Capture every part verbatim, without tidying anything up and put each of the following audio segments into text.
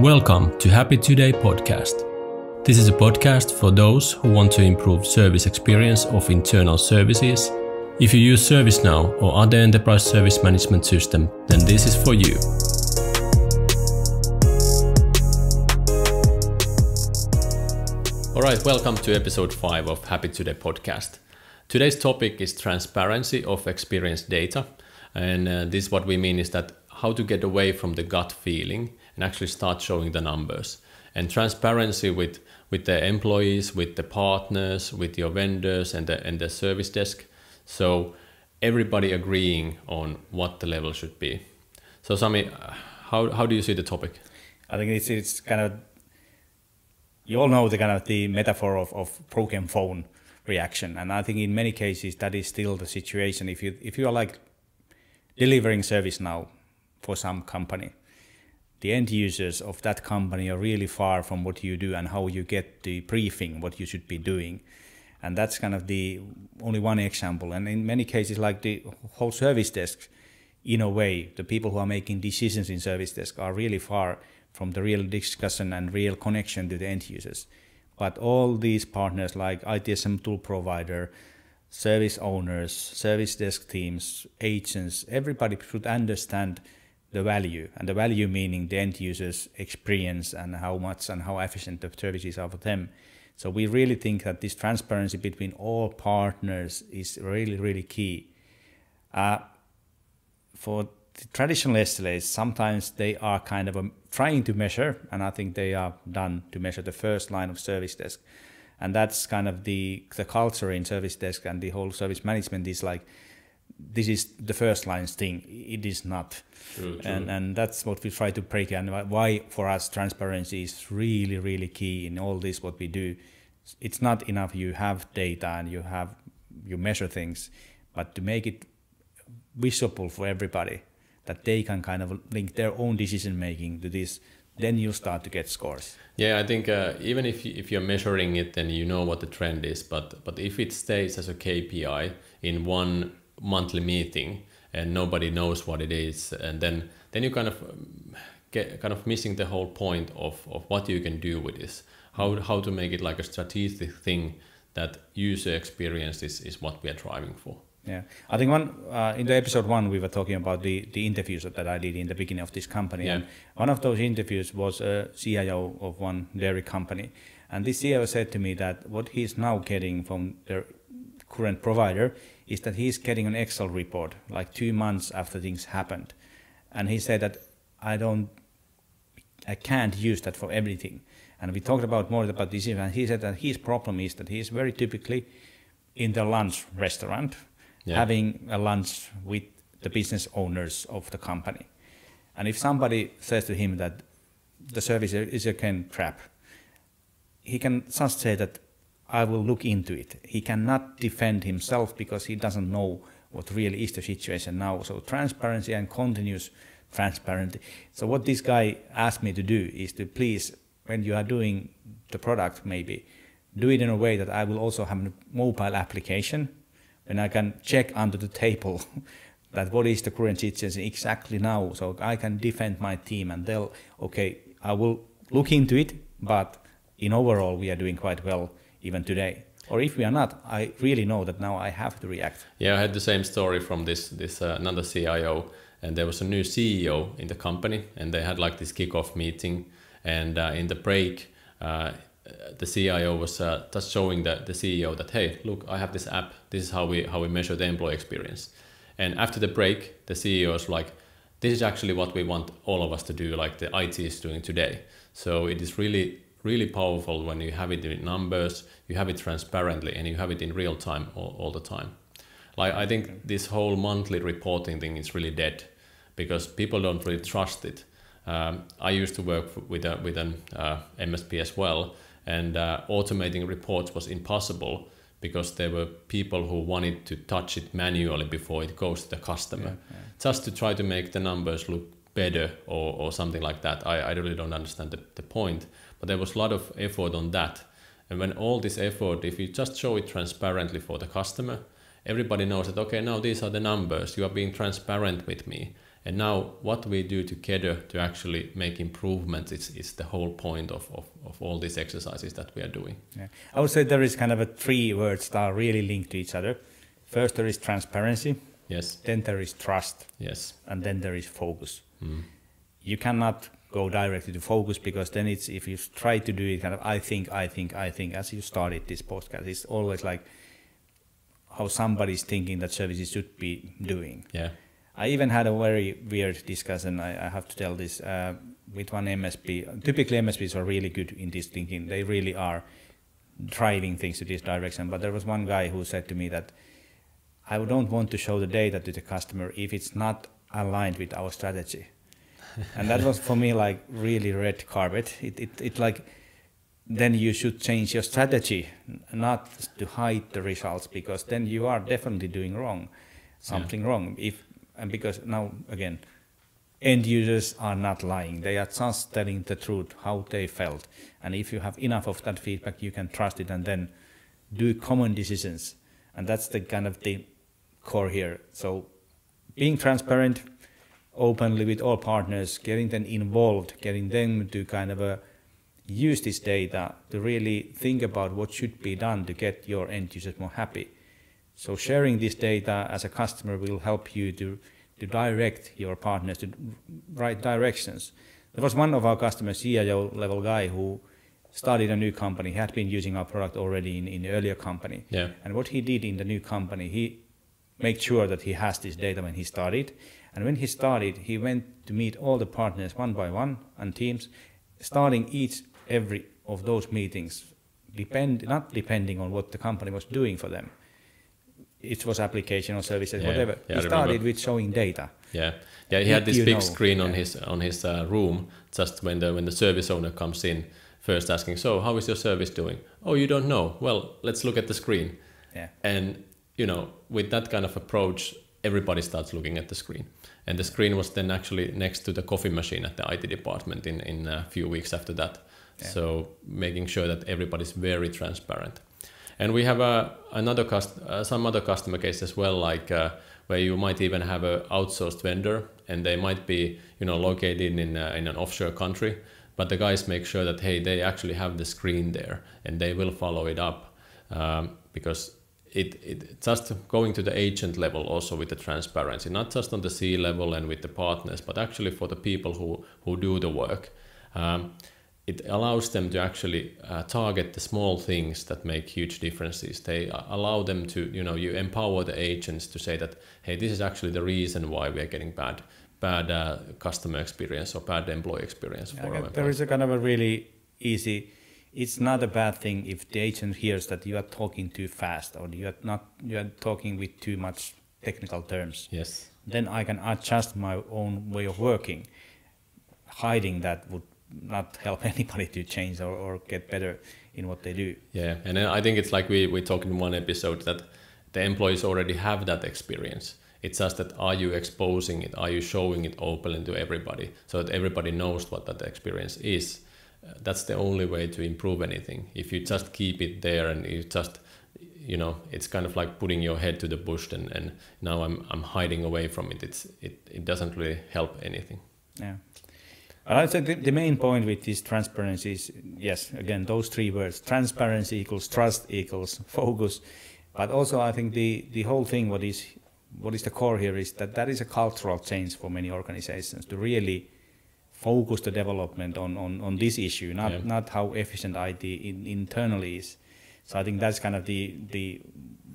Welcome to Happy Today podcast. This is a podcast for those who want to improve service experience of internal services. If you use ServiceNow or other enterprise service management system, then this is for you. All right, welcome to episode five of Happy Today podcast. Today's topic is transparency of experience data. And uh, this is what we mean is that how to get away from the gut feeling and actually start showing the numbers. And transparency with, with the employees, with the partners, with your vendors and the, and the service desk. So everybody agreeing on what the level should be. So Sami, how, how do you see the topic? I think it's, it's kind of, you all know the kind of the metaphor of, of broken phone reaction. And I think in many cases that is still the situation. If you, if you are like delivering service now for some company, the end users of that company are really far from what you do and how you get the briefing, what you should be doing. And that's kind of the only one example. And in many cases, like the whole service desks, in a way, the people who are making decisions in service desk are really far from the real discussion and real connection to the end users. But all these partners like I T S M tool provider, service owners, service desk teams, agents, everybody should understand the value, and the value meaning the end users experience and how much and how efficient the services are for them. So we really think that this transparency between all partners is really, really key. Uh, for the traditional S L As, sometimes they are kind of um, trying to measure, and I think they are done to measure the first line of service desk. And that's kind of the, the culture in service desk, and the whole service management is like, this is the first lines thing. It is not. True, true. And, and that's what we try to break. And why for us transparency is really, really key in all this, what we do. It's not enough you have data and you have, you measure things, but to make it visible for everybody that they can kind of link their own decision making to this, then you start to get scores. Yeah, I think uh, even if, if you're measuring it, then you know what the trend is. But, but if it stays as a K P I in one monthly meeting and nobody knows what it is, and then then you kind of get kind of missing the whole point of, of what you can do with this, how how to make it like a strategic thing that user experience is, is what we are driving for. Yeah, I think one uh, in the episode one we were talking about the the interviews that I did in the beginning of this company. Yeah. And one of those interviews was a C I O of one dairy company, and this C I O said to me that what he's now getting from their current provider is that he's getting an Excel report like two months after things happened. And he said that I don't, I can't use that for everything. And we talked about more about this, and he said that his problem is that he's very typically in the lunch restaurant, yeah, having a lunch with the business owners of the company. And if somebody says to him that the service is again crap, he can just say that I will look into it. He cannot defend himself because he doesn't know what really is the situation now. So transparency and continuous transparency. So what this guy asked me to do is to please, when you are doing the product maybe, do it in a way that I will also have a mobile application and I can check under the table that what is the current situation exactly now. So I can defend my team and they'll, okay, I will look into it, but in overall we are doing quite well even today. Or if we are not, I really know that now I have to react. Yeah, I had the same story from this, this uh, another C I O, and there was a new C E O in the company, and they had like this kickoff meeting, and uh, in the break, uh, the C I O was uh, just showing the, the C E O that, hey, look, I have this app, this is how we, how we measure the employee experience. And after the break, the C E O was like, this is actually what we want all of us to do, like the I T is doing today. So it is really really powerful when you have it in numbers, you have it transparently, and you have it in real time all, all the time. Like, I think this whole monthly reporting thing is really dead because people don't really trust it. Um, I used to work with, a, with an uh, M S P as well, and uh, automating reports was impossible because there were people who wanted to touch it manually before it goes to the customer, yeah, yeah. just to try to make the numbers look better or, or something like that. I, I really don't understand the, the point. But there was a lot of effort on that. And when all this effort, if you just show it transparently for the customer, everybody knows that, okay, now these are the numbers, you are being transparent with me. And now what we do together to actually make improvements is, is the whole point of, of, of all these exercises that we are doing. Yeah. I would say there is kind of a three words that are really linked to each other. First, there is transparency. Yes. Then there is trust. Yes. And then there is focus. Mm. You cannot go directly to focus, because then it's, if you try to do it kind of I think, I think, I think, as you started this podcast, it's always like how somebody's thinking that services should be doing. Yeah. I even had a very weird discussion, I, I have to tell this, uh, with one M S P. Typically M S Ps are really good in this thinking. They really are driving things to this direction. But there was one guy who said to me that, I don't want to show the data to the customer if it's not aligned with our strategy. And that was for me like really red carpet. It, it, it like, then you should change your strategy, not to hide the results, because then you are definitely doing wrong, something yeah. wrong. If, and because now again, end users are not lying. They are just telling the truth, how they felt. And if you have enough of that feedback, you can trust it and then do common decisions. And that's the kind of the core here. So being transparent, openly with all partners, getting them involved, getting them to kind of uh, use this data to really think about what should be done to get your end users more happy. So sharing this data as a customer will help you to, to direct your partners to right directions. There was one of our customers, C I O level guy, who started a new company. He had been using our product already in, in the earlier company. Yeah. And what he did in the new company, he made sure that he has this data when he started. And when he started, he went to meet all the partners one by one and teams, starting each every of those meetings, depend, not depending on what the company was doing for them. It was application or services, yeah, whatever. Yeah, he started with showing data. Yeah, yeah. He had this big know? screen on yeah. his on his uh, room, just when the when the service owner comes in, first asking, "So, how is your service doing?" "Oh, you don't know? Well, let's look at the screen." Yeah. And you know, with that kind of approach, everybody starts looking at the screen. And the screen was then actually next to the coffee machine at the I T department in in a few weeks after that. Yeah. So making sure that everybody's very transparent. And we have uh, another cust uh, some other customer case as well, like uh, where you might even have an outsourced vendor, and they might be, you know, located in uh, in an offshore country, but the guys make sure that, hey, they actually have the screen there, and they will follow it up, um, because it, it just going to the agent level also with the transparency, not just on the C level and with the partners, but actually for the people who who do the work. Um, It allows them to actually uh, target the small things that make huge differences. They allow them to, you know, you empower the agents to say that, hey, this is actually the reason why we are getting bad, bad uh, customer experience or bad employee experience. Yeah, for okay. There is a kind of a really easy. It's not a bad thing if the agent hears that you are talking too fast or you are not you are talking with too much technical terms. Yes. Then I can adjust my own way of working. Hiding that would not help anybody to change or, or get better in what they do. Yeah, and I think it's like we, we talked in one episode that the employees already have that experience. It's just that, are you exposing it? Are you showing it openly to everybody so that everybody knows what that experience is? Uh, that's the only way to improve anything. If you just keep it there and you just, you know, it's kind of like putting your head to the bush and, and now I'm, I'm hiding away from it. It's, it, it doesn't really help anything. Yeah. I'd say the main point with this transparency is, yes, again, those three words, transparency equals trust equals focus. But also I think the, the whole thing, what is, what is the core here is that that is a cultural change for many organizations to really focus the development on, on, on this issue, not, yeah. not how efficient I T in, internally is. So I think that's kind of the, the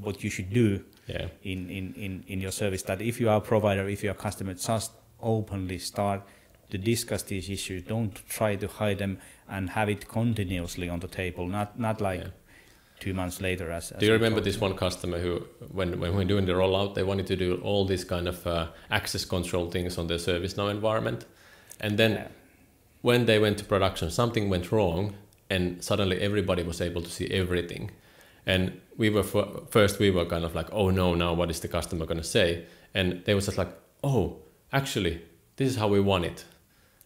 what you should do yeah. in, in, in, in your service, that if you are a provider, if you are a customer, just openly start to discuss these issues. Don't try to hide them and have it continuously on the table, not not like yeah. two months later. As, as do you remember this one customer who, when, when we were doing the rollout, they wanted to do all these kind of uh, access control things on their ServiceNow environment, and then yeah. when they went to production, something went wrong, and suddenly everybody was able to see everything. And we were for, first we were kind of like, oh no, now what is the customer going to say? And they were just like, oh, actually, this is how we want it.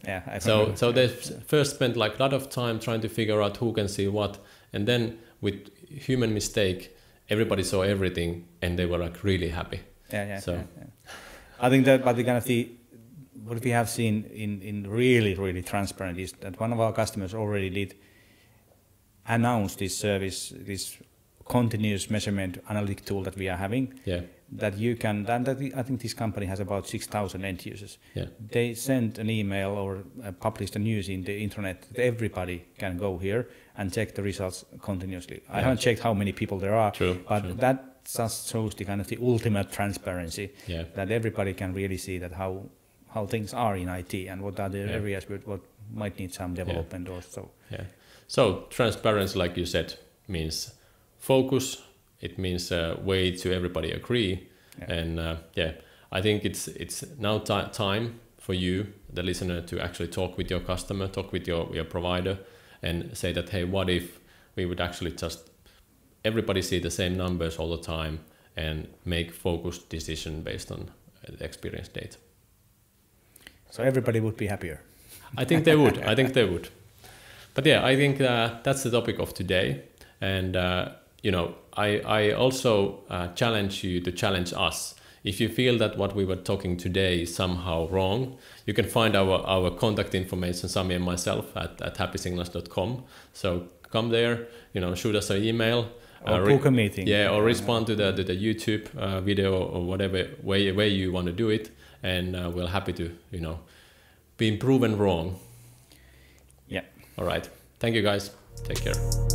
Yeah, I so so they first spent like a lot of time trying to figure out who can see what, and then with human mistake, everybody saw everything, and they were like really happy. Yeah, yeah. So yeah, yeah. I think that, but the kind of the what we have seen in, in really, really transparent is that one of our customers already did announce this service, this continuous measurement analytic tool that we are having. Yeah. That you can, that, that I think this company has about six thousand end users. Yeah. They sent an email or uh, published a news in the internet that everybody can go here and check the results continuously. Yeah. I haven't checked how many people there are, true, but true. that just shows the kind of the ultimate transparency, yeah. that everybody can really see that how how things are in I T and what are the yeah. areas with what might need some development yeah. or so. Yeah. So transparency, like you said, means focus. It means a way to everybody agree, yeah. and uh, yeah, I think it's it's now time for you, the listener, to actually talk with your customer, talk with your your provider, and say that, hey, what if we would actually just everybody see the same numbers all the time and make focused decision based on the experience data? So everybody would be happier. I think they would. I think they would. But yeah, I think uh, that's the topic of today, and. Uh, You know, I, I also uh, challenge you to challenge us. If you feel that what we were talking today is somehow wrong, you can find our, our contact information, Sami and myself, at, at happy signals dot com. So come there, you know, shoot us an email. Or uh, book a meeting. Yeah, or respond to the, to the YouTube uh, video or whatever way, way you want to do it. And uh, we're happy to, you know, be proven wrong. Yeah. All right. Thank you, guys. Take care.